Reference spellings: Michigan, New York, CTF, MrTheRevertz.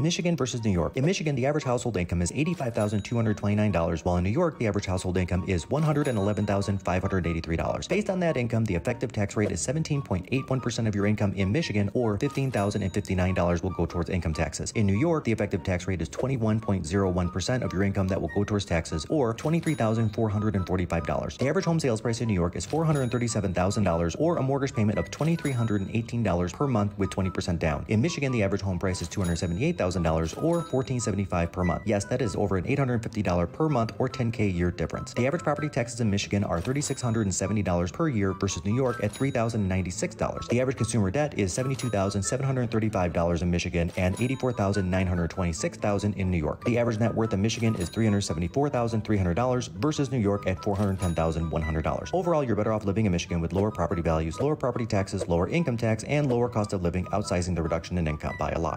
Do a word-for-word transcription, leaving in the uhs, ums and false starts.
Michigan versus New York. In Michigan, the average household income is eighty-five thousand two hundred twenty-nine dollars, while in New York, the average household income is one hundred eleven thousand five hundred eighty-three dollars. Based on that income, the effective tax rate is seventeen point eight one percent of your income in Michigan, or fifteen thousand fifty-nine dollars will go towards income taxes. In New York, the effective tax rate is twenty-one point zero one percent of your income that will go towards taxes, or twenty-three thousand four hundred forty-five dollars. The average home sales price in New York is four hundred thirty-seven thousand dollars, or a mortgage payment of two thousand three hundred eighteen dollars per month with twenty percent down. In Michigan, the average home price is two hundred seventy-eight thousand dollars or fourteen seventy-five per month. Yes, that is over an eight hundred fifty dollars per month or ten K a year difference. The average property taxes in Michigan are three thousand six hundred seventy dollars per year versus New York at three thousand ninety-six dollars. The average consumer debt is seventy-two thousand seven hundred thirty-five dollars in Michigan and eighty-four thousand nine hundred twenty-six dollars in New York. The average net worth in Michigan is three hundred seventy-four thousand three hundred dollars versus New York at four hundred ten thousand one hundred dollars. Overall, you're better off living in Michigan with lower property values, lower property taxes, lower income tax, and lower cost of living, outsizing the reduction in income by a lot.